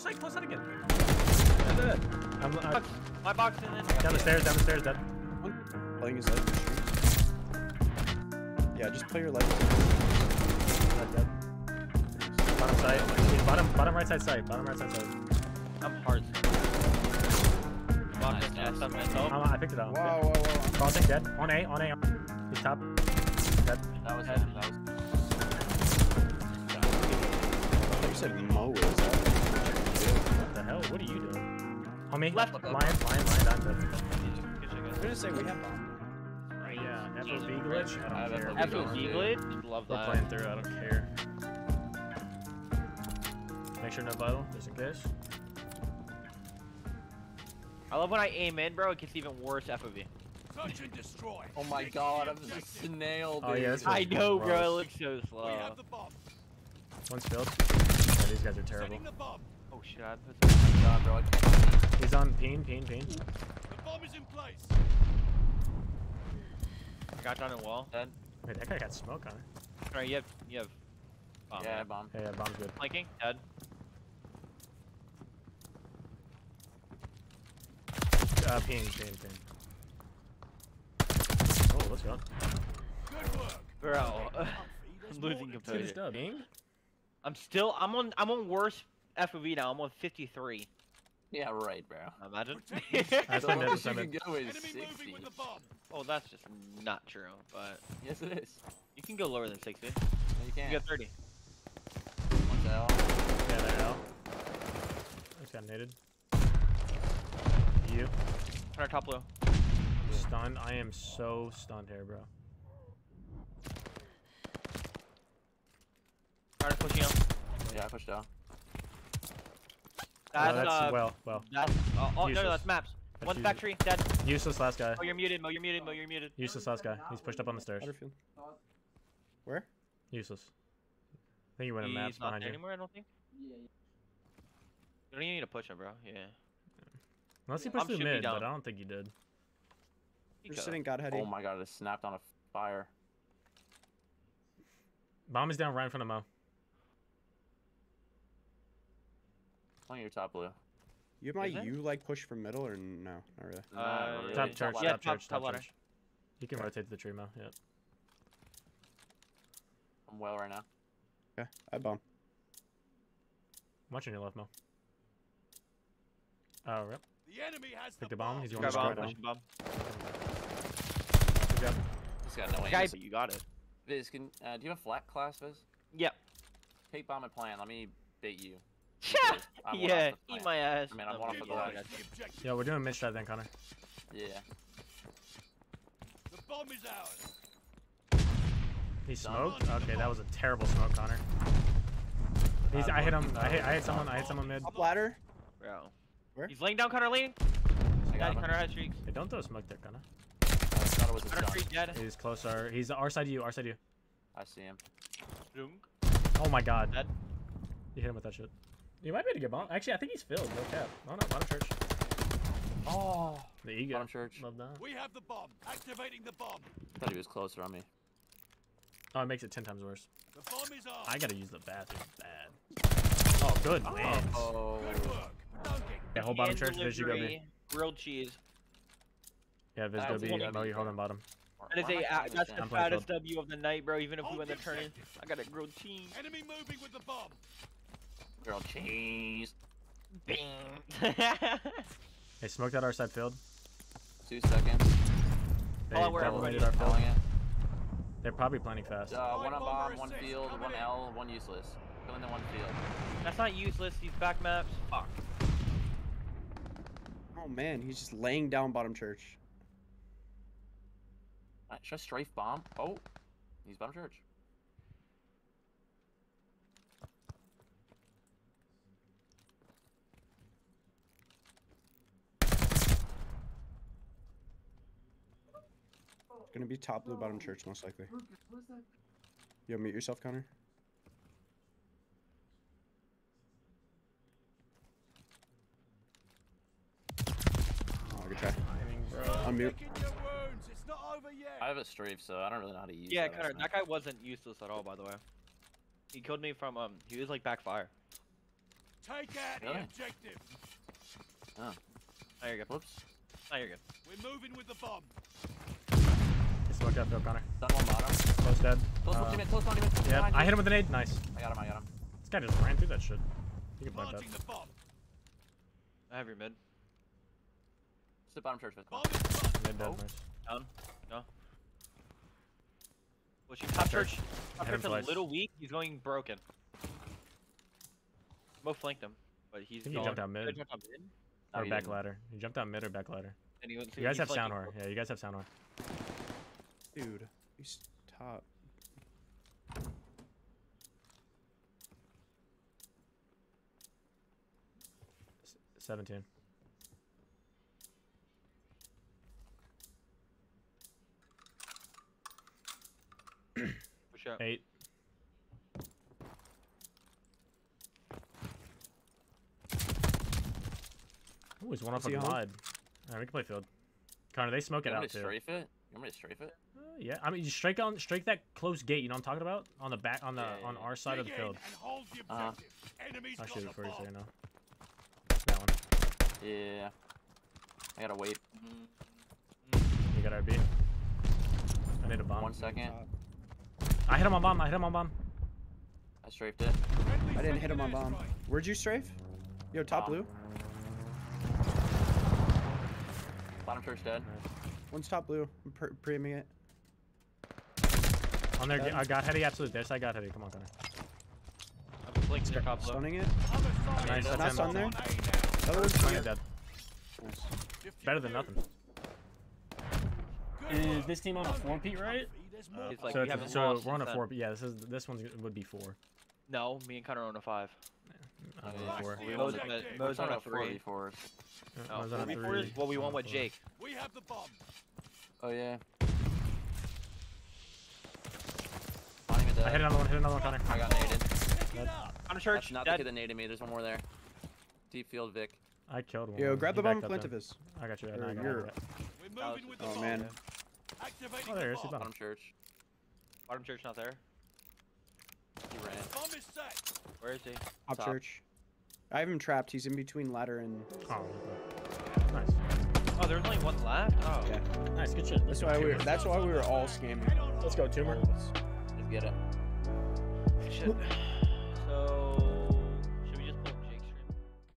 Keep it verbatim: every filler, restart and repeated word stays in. close side, close side again. Dead. I'm, I'm, my box in it. Down the stairs, down the stairs, dead. Playing his life history. Yeah, just play your life history. Not dead. Bottom side, wait, bottom, bottom right side side, bottom right side side. I'm hard. Nice, nice. I'm, I picked it up. Wow, wow, wow. Oh, I dead. On A, on A. He's top. Dead. That was head. That was. Yeah. You said Mo was up. What the hell? What are you doing? On me. Left. Lion, lion, lion. I'm dead. I'm gonna say we have bomb. Right. Yeah. F O B glitch. I don't care. F O B glitch. Love that. We're playing through. I don't care. Make sure no vital, just in case. I love when I aim in, bro. It gets even worse F O V. Search and destroy. Oh my god, I'm just a snail, dude. Oh, yeah, I know, gross. Bro. It looks so slow. We have the bomb. One's filled. Oh, these guys are terrible. The bomb. Oh shit, I put this on. Oh my god, bro. I can't... He's on peen, peen, peen. The bomb is in place. I got down a wall. Dead. Wait, that guy got smoke on it. Alright, you have, you have bomb. Yeah, bomb. Yeah, yeah, bomb's good. Flanking, dead. Uh, ping, ping, ping. Oh, let's go. Good work. Bro, I'm losing composure. Ping? I'm still, I'm on, I'm on worse F O V now. I'm on fifty-three. Yeah, right, bro. Imagine. That's the most you can go is sixty. Oh, that's just not true, but. Yes, it is. You can go lower than sixty. No, you can't. You can go thirty. One L. Yeah, that L. That's got naded. You. Turn our top low. Stunned. I am so stunned here, bro. Alright, pushing out. Yeah, I pushed out. That's, oh, that's uh, well, well. That's, uh, oh, no, no, that's maps. That's One's useless. Factory, dead. Useless last guy. Oh, you're muted, Mo, you're muted, Mo, you're muted. Useless last guy. He's pushed up on the stairs. Where? Useless. I think he went on maps behind you. He's not there anymore, I don't think. Yeah, yeah. You don't even need to push him, bro. Yeah. Unless he pushed through mid, but I don't think he did. You're sitting Godhead. Oh my god, it snapped on a fire. Bomb is down right in front of Mo. On your top blue. You might you like push from middle or no? Not really. Uh, Not really. Top church, yeah, top, top church, top, top church. You can okay. rotate to the tree, Mo. Yep. I'm well right now. Okay, I bomb. I'm watching your left, Mo. Oh, rip. The enemy has the, the bomb. bomb. He's going to bomb. Bomb. bomb. Good job. He's got no aim, so you got it. Viz, can, uh, do you have flat class, Viz? Yep. Take bomb and plan. Let me bait you. Yeah, eat my ass. I mean, I'm one off the ladder. Yeah, we're doing mid shot then, Connor. Yeah. The bomb is out. He smoked? Okay, that was a terrible smoke, Connor. He's, I hit him. I hit, I hit someone. I hit someone mid. Up ladder? Bro. Where? He's laying down, Connor leaning. I got Connor high streaks. Hey, don't throw smoke there, Connor. I thought it was Connor free dead. He's close. Our, he's our side of you, our side of you. I see him. Oh my god. Dead. You hit him with that shit. You might be able to get bomb. Actually, I think he's filled. No cap. Oh no, bottom church. Oh. The ego. Bottom church. Love that. We have the bomb. Activating the bomb. I thought he was closer on me. Oh, it makes it ten times worse. The bomb is off. I gotta use the bathroom bad. Oh, good. Oh. Oh. Good work. Yeah, hold bottom church, Viz, you go B. Grilled cheese. Yeah, Viz, go B. I know you're holding bottom. That is a, uh, that's the fattest W of the night, bro. Even if we win the turn in, I got a grilled cheese. Enemy moving with the bomb. Grilled cheese. Bing. Hey, smoked out our side field. Two seconds. They oh, we're eliminated our field. It. They're probably planning fast. Uh, one on bomb, one field, one L, one useless. In the one field. That's not useless. These back maps. Fuck. Oh man, he's just laying down bottom church. All right, should I strafe bomb? Oh, he's bottom church. It's gonna be top blue bottom church most likely. Yo, mute yourself, Connor. Unmute. I have a strafe, so I don't really know how to use it. Yeah, that, Connor, that guy wasn't useless at all, by the way. He killed me from, um, he was like backfire. Take out really? the objective. Oh. Oh, you're good. Whoops. Oh, you're good. We're moving with the bomb. Just look up, though, Connor. That one bottom. Close dead. Close uh, ultimate, close ultimate. Yeah, I hit him with an nade. Nice. I got him, I got him. This guy just ran through that shit. You can plant that. The bomb. I have your mid. Sit bottom church. Bomb mid dead, oh. Nice. Down. No. What's your top church? Top church is a little weak. He's going broken. Mo flanked him, but he's he jumped out mid. He jumped out mid? Or no, back didn't. ladder. He jumped out mid or back ladder. And he went you guys have sound horror. Yeah, you guys have sound horror. Dude, he's top. seventeen. Push up. eight. Ooh, he's one off a mod. Alright, we can play field. Connor, they smoke you it out too. You want me to strafe it? You want me to strafe it? Uh, yeah, I mean, you strike on, strike that close gate. You know what I'm talking about? On the back, on the, yeah, yeah, on our side of the field. The uh, I'll shoot it for you so you know. That one. Yeah. I gotta wait. Mm-hmm. You got R B. I need a bomb. One second. I hit him on bomb. I hit him on bomb. I strafed it. I didn't hit him on bomb. Where'd you strafe? Yo, top bomb. blue. Bottom church dead. Nice. One's top blue. I'm pre preeming it. On there, I got Heady. Absolute this. I got Heady. Come on, Connor. I'm flinked near top blue. Stunning it. Nice. That's not stun there. The other one's dead. dead. Nice. Better than nothing. Is this team on a four Pete, right? Uh, like so we it's, so we're on a four. But yeah, this is this one would be four. No, me and Connor are on a five. Yeah, I'm four. Mo's on a, Mo's on a three. Four. No, no, before is what we won with Jake. We have the bomb. Oh yeah. I hit another one. Hit another one, Connor. I got naded. On a church. That's not the kid that naded me. There's one more there. Deep field, Vic. I killed one. Yo, grab the bomb and Plantivis. I got you. I got you. We're moving with the bomb. Oh man. Oh, there is the bomb. Bottom church. Bottom church not there. He ran. Bomb is set. Where is he? Top church. I have him trapped. He's in between ladder and. Oh, nice. Oh, there's only one left. Oh. Yeah. Nice. Good shit. That's why we. Were, that's why we were all scamming. Let's go, Tumor. Let's get it. Good shit.